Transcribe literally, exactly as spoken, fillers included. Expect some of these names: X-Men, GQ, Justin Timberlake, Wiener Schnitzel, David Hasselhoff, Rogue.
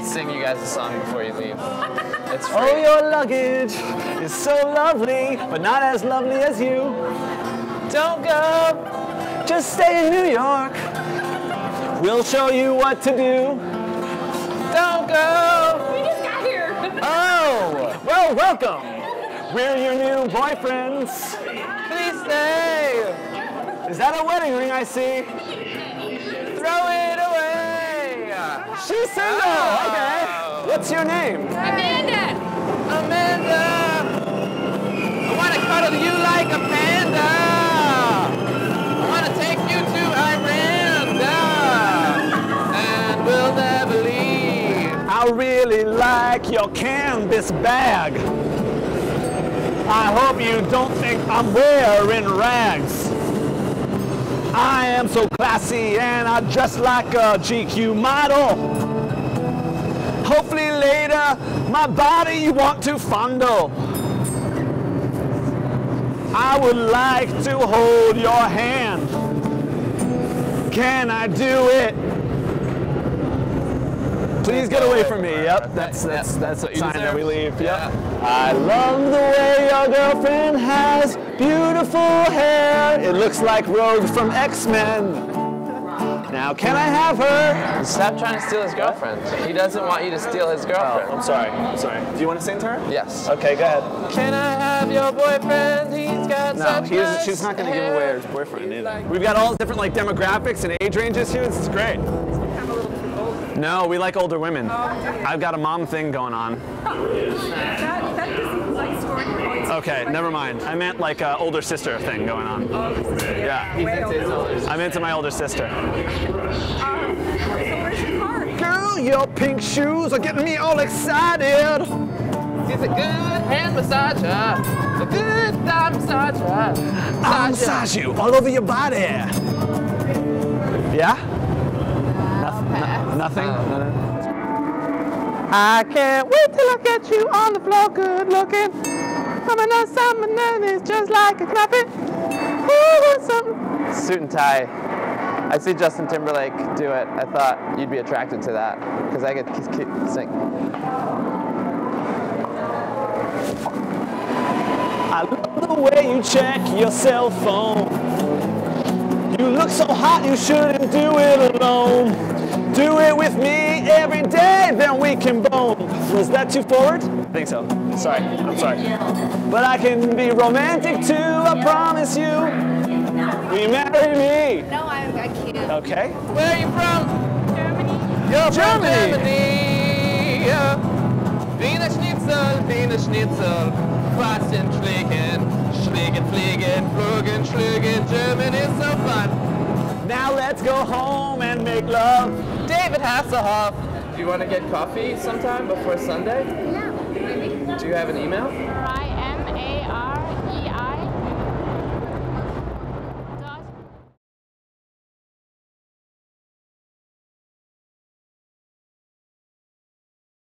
to sing you guys a song before you leave. It's free. Oh, your luggage is so lovely, but not as lovely as you. Don't go, just stay in New York. We'll show you what to do. Don't go. We just got here. Oh, well, welcome. We're your new boyfriends. Please stay. Is that a wedding ring I see? Throw it away. She's single. Oh. Okay. What's your name? Amanda. Amanda. I want to cuddle you like a panda. I want to take you to Irlanda. And we'll never leave. I really like your canvas bag. I hope you don't think I'm wearing rags. I am so classy and I dress like a G Q model. Hopefully later, my body you want to fondle. I would like to hold your hand. Can I do it? Please get away from me. Yep, that's that's that's a sign that we leave. Yep. I love the way your girlfriend has beautiful hair. It looks like Rogue from X-Men. Now, can I have her? Stop trying to steal his girlfriend. He doesn't want you to steal his girlfriend. Oh, I'm sorry. I'm sorry. Do you want to sing to her? Yes. Okay, go ahead. Can I have your boyfriend? He's got no, such No, nice she's not going to give away her boyfriend either. We've got all different like demographics and age ranges here. This is great. No, we like older women. I've got a mom thing going on. Okay, never mind. I meant like an older sister thing going on. Yeah. I'm into my older sister. Girl, your pink shoes are getting me all excited. It's a good hand massager. It's a good thigh massager. I'll massage you all over your body. Yeah? No, nothing? Uh, I can't wait till I get you on the floor, good looking. Coming up, something that is just like a clapping. Ooh, something. Suit and tie. I see Justin Timberlake do it. I thought you'd be attracted to that because I could keep sing. I love the way you check your cell phone. You look so hot, you shouldn't do it alone. Do it with me every day, then we can bone. Was that too forward? I think so. Sorry, I'm sorry. But I can be romantic too, I promise you. Will you marry me? No, I, I can't. Okay. Where are you from? Germany. You're from Germany. Wiener Schnitzel, Wiener Schnitzel. Quatschen, schlägen, schlägen, fliegen, flogen, schlügen. German is so fun. Now let's go home and make love. David Hasselhoff. Do you want to get coffee sometime before Sunday? No. Do you have an email?